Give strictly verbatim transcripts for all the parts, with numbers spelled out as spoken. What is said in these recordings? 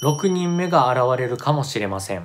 ろくにんめが現れるかもしれません。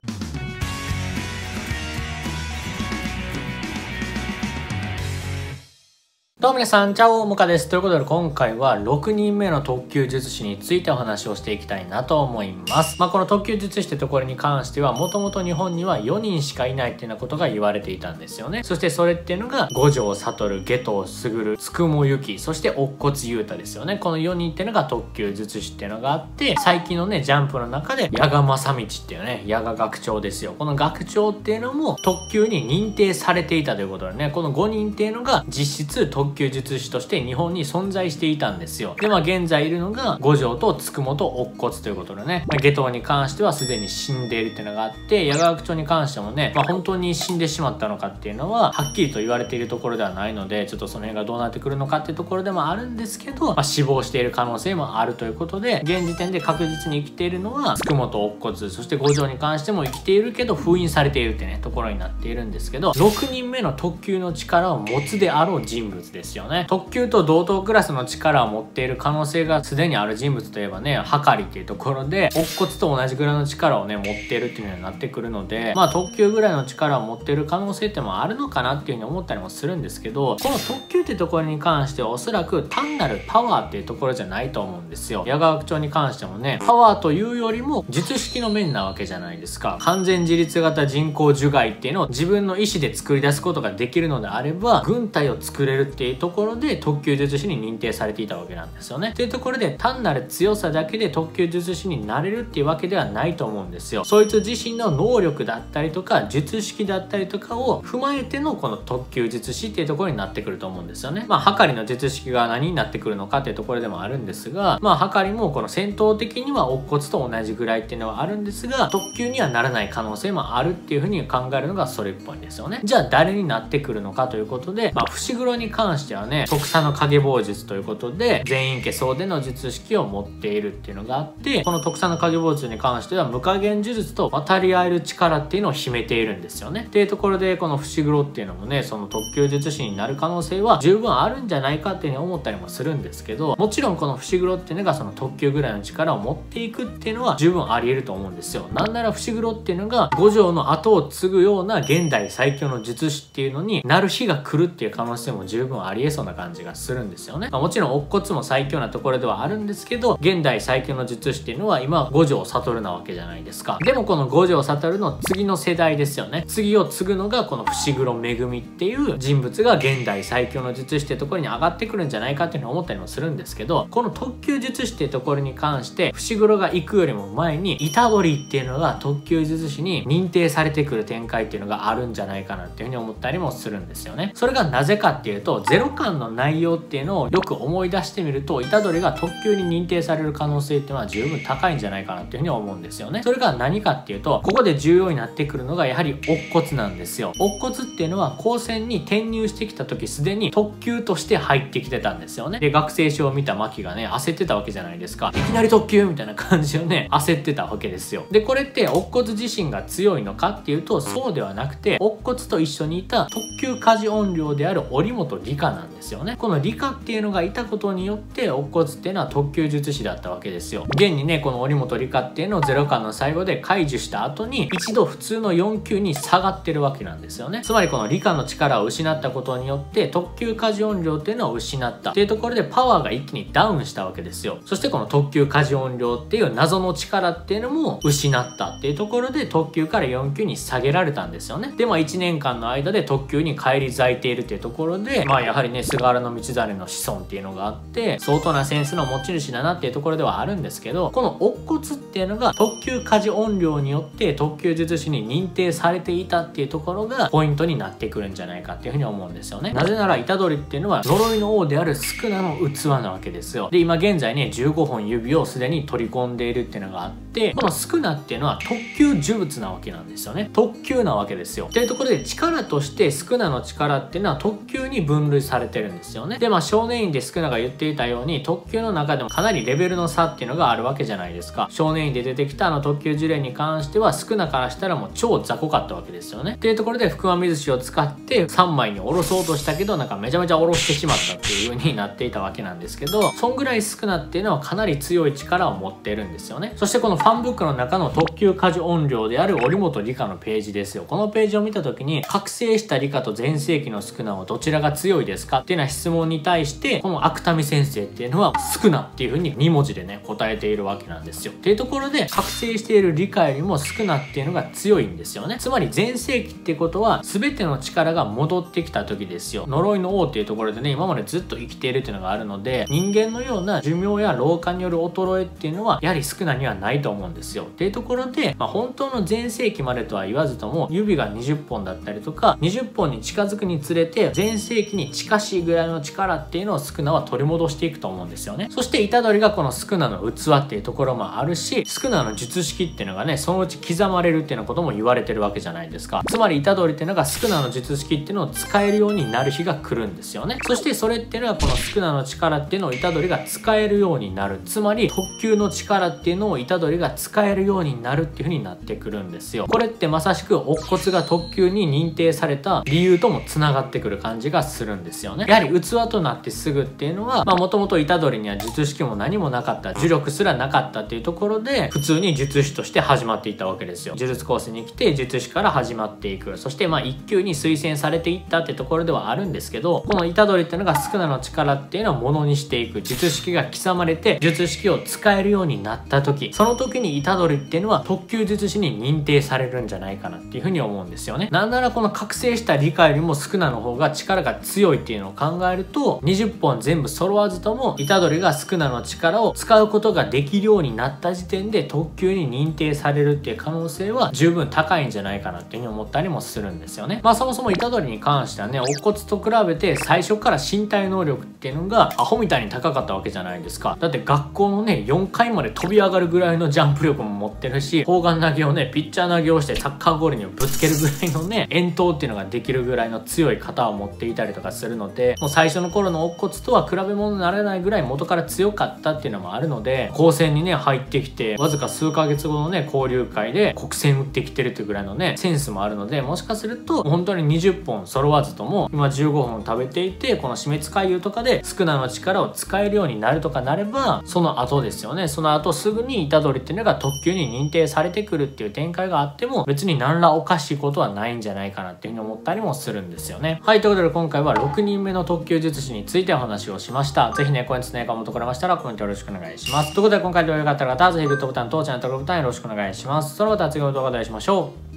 どうも皆さん、チャオムカです。ということで今回はろくにんめの特級術師についてお話をしていきたいなと思います。まあこの特級術師ってところに関しては、もともと日本にはよにんしかいないっていうようなことが言われていたんですよね。そしてそれっていうのが五条悟、下藤卓、つくもゆき、そして乙骨憂太ですよね。このよにんっていうのが特級術師っていうのがあって、最近のね、ジャンプの中で矢賀正道っていうね、矢賀学長ですよ。この学長っていうのも特級に認定されていたということでね、このごにんっていうのが実質特級特級術師として日本に存在していたんですよ。で、まあ現在いるのが五条とつくもと乙骨ということでね、まあ、下等に関してはすでに死んでいるっていうのがあって、矢川学長に関してもね、まあ、本当に死んでしまったのかっていうのははっきりと言われているところではないので、ちょっとその辺がどうなってくるのかっていうところでもあるんですけど、まあ、死亡している可能性もあるということで、現時点で確実に生きているのはつくもと乙骨、そして五条に関しても生きているけど封印されているってねところになっているんですけど、ろくにんめの特級の力を持つであろう人物ですですよね。特級と同等クラスの力を持っている可能性がすでにある人物といえばね、はかりっていうところで乙骨と同じぐらいの力をね持っているっていうのになってくるので、まあ特級ぐらいの力を持っている可能性ってもあるのかなっていうふうに思ったりもするんですけど、この特級ってところに関してはおそらく単なるパワーっていうところじゃないと思うんですよ。矢川学長に関してもね、パワーというよりも術式の面なわけじゃないですか。完全自立型人工除外っていうのを自分の意思で作り出すことができるのであれば、軍隊を作れるっていうところで特級術師に認定されていたわけなんですよね。っていうところで、単なる強さだけで特級術師になれるっていうわけではないと思うんですよ。そいつ自身の能力だったりとか術式だったりとかを踏まえてのこの特級術師っていうところになってくると思うんですよね。まあはかりの術式が何になってくるのかっていうところでもあるんですが、まあはかりもこの戦闘的には乙骨と同じぐらいっていうのはあるんですが、特級にはならない可能性もあるっていうふうに考えるのがそれっぽいんですよね。じゃあ誰になってくるのかということで、まあ伏黒に関してしてはね、特差の影棒術ということで全員家総での術式を持っているっていうのがあって、この特差の影棒術に関しては無加減呪術と渡り合える力っていうのを秘めているんですよね。っていうところで、この伏黒っていうのもね、その特級術師になる可能性は十分あるんじゃないかっていうふうに思ったりもするんですけど、もちろんこの伏黒っていうのがその特級ぐらいの力を持っていくっていうのは十分ありえると思うんですよ。なんなら伏黒っていうのが五条の後を継ぐような現代最強の術師っていうのになる日が来るっていう可能性も十分あるありえそうな感じがするんですよね。まあ、もちろん乙骨も最強なところではあるんですけど、現代最強の術師っていうのは今五条悟なわけじゃないですか。でもこの五条悟の次の世代ですよね。次を継ぐのがこの伏黒恵っていう人物が現代最強の術師ってところに上がってくるんじゃないかっていうのを思ったりもするんですけど、この特級術師ってところに関して伏黒が行くよりも前に板堀っていうのが特級術師に認定されてくる展開っていうのがあるんじゃないかなっていうふうに思ったりもするんですよね。それがなぜかっていうと、ゼロかんの内容っていうのをよく思い出してみると、虎杖が特級に認定される可能性っていうのは十分高いんじゃないかなっていうふうに思うんですよね。それが何かっていうと、ここで重要になってくるのがやはり乙骨なんですよ。乙骨っていうのは高専に転入してきた時すでに特級として入ってきてたんですよね。で、学生証を見た牧がね、焦ってたわけじゃないですか。いきなり特級みたいな感じをね、焦ってたわけですよ。で、これって乙骨自身が強いのかっていうと、そうではなくて、乙骨と一緒にいた特級家事怨霊である折本理香なんですよね。この理科っていうのがいたことによって乙骨っていうのは特級術師だったわけですよ。現にね、この折本理香っていうのをゼロかんの最後で解除した後に一度普通のよん級に下がってるわけなんですよね。つまりこの理科の力を失ったことによって特級家事怨霊っていうのを失ったっていうところで、パワーが一気にダウンしたわけですよ。そしてこの特級家事怨霊っていう謎の力っていうのも失ったっていうところで、特級からよん級に下げられたんですよね。で、まあいちねんかんの間で特級に返り咲いているっていうところで、まあやはりね、菅原道真の子孫っていうのがあって、相当なセンスの持ち主だなっていうところではあるんですけど、この乙骨っていうのが特級家事怨霊によって特級術師に認定されていたっていうところがポイントになってくるんじゃないかっていうふうに思うんですよね。なぜなら虎杖っていうのは呪いの王である宿儺の器なわけですよ。で、今現在ね、じゅうごほん指をすでに取り込んでいるっていうのがあって、この宿儺っていうのは特級呪物なわけなんですよね。特級なわけですよ。っていうところで、力として宿儺の力っていうのは特級に分類分されてるんですよね。でまあ少年院で宿儺が言っていたように特級の中でもかなりレベルの差っていうのがあるわけじゃないですか。少年院で出てきたあの特級呪霊に関しては宿儺からしたらもう超雑魚かったわけですよね。っていうところで福間水志を使ってさんまいにおろそうとしたけどなんかめちゃめちゃおろしてしまったっていう風になっていたわけなんですけど、そんぐらい宿儺っていうのはかなり強い力を持っているんですよね。そしてこのファンブックの中の特級過剰音量である折本理香のページですよ。このページを見た時に覚醒した理香と全盛期の宿儺はどちらが強いですかっていうような質問に対してこの芥見先生っていうのは宿儺っていう風ににもじでね答えているわけなんですよ。っていうところで覚醒している理香よりも宿儺っていうのが強いんですよね。つまり全盛期ってことは全ての力が戻ってきた時ですよ。呪いの王っていうところでね今までずっと生きているっていうのがあるので人間のような寿命や老化による衰えっていうのはやはり宿儺にはないと思うんですよ。っていうところで、まあ、本当の全盛期までとは言わずとも指がにじゅっぽんだったりとかにじゅっぽんに近づくにつれて全盛期に近しいぐらいの力っていうのを宿儺は取り戻していくと思うんですよね。そして虎杖がこの宿儺の器っていうところもあるし宿儺の術式っていうのがねそのうち刻まれるっていうようなことも言われてるわけじゃないですか。つまり虎杖っていうのが宿儺の術式っていうのを使えるようになる日が来るんですよね。そしてそれっていうのはこの宿儺の力っていうのを虎杖が使えるようになる、つまり特級の力っていうのを虎杖が使えるようになるっていう風になってくるんですよ。これってまさしく乙骨が特級に認定された理由ともつながってくる感じがするんですよね。やはり器となってすぐっていうのはもともと虎杖には術式も何もなかった、呪力すらなかったっていうところで普通に術師として始まっていたわけですよ。呪術高専に来て術師から始まっていく、そしてまあ一級に推薦されていったってところではあるんですけど、この虎杖っていうのが宿儺の力っていうのをものにしていく、術式が刻まれて術式を使えるようになった時、その時に虎杖っていうのは特級術師に認定されるんじゃないかなっていうふうに思うんですよね。なんならこの覚醒した理香よりも宿儺の方が力が強いっていうのを考えるとにじゅっぽん全部揃わずとも虎杖が宿儺の力を使うことができるようになった時点で特級に認定されるっていう可能性は十分高いんじゃないかなっていうふうに思ったりもするんですよね。まあそもそも虎杖に関してはね乙骨と比べて最初から身体能力っていうのがアホみたいに高かったわけじゃないですか。だって学校のねよんかいまで飛び上がるぐらいのジャンプ力も持ってるし、砲丸投げをねピッチャー投げをしてサッカーゴールにぶつけるぐらいのね遠投っていうのができるぐらいの強い型を持っていたりとかするので、もう最初の頃の乙骨とは比べ物にならないぐらい元から強かったっていうのもあるので、高専にね入ってきてわずか数ヶ月後のね交流会で国戦打ってきてるっていうぐらいのねセンスもあるので、もしかすると本当ににじゅっぽん揃わずとも今じゅうごほん食べていてこの死滅回遊とかで宿儺の力を使えるようになるとかなればその後ですよね、その後すぐに虎杖っていうのが特級に認定されてくるっていう展開があっても別に何らおかしいことはないんじゃないかなっていうふうに思ったりもするんですよね。はい、ということで今回はろくにんめの特級術師についてお話をしました。ぜひねコメントの映画を求めましたらコメントよろしくお願いします。ということで今回動画が良かった方はぜひグッドボタンとチャンネル登録ボタンよろしくお願いします。それではまた次の動画でお会いしましょう。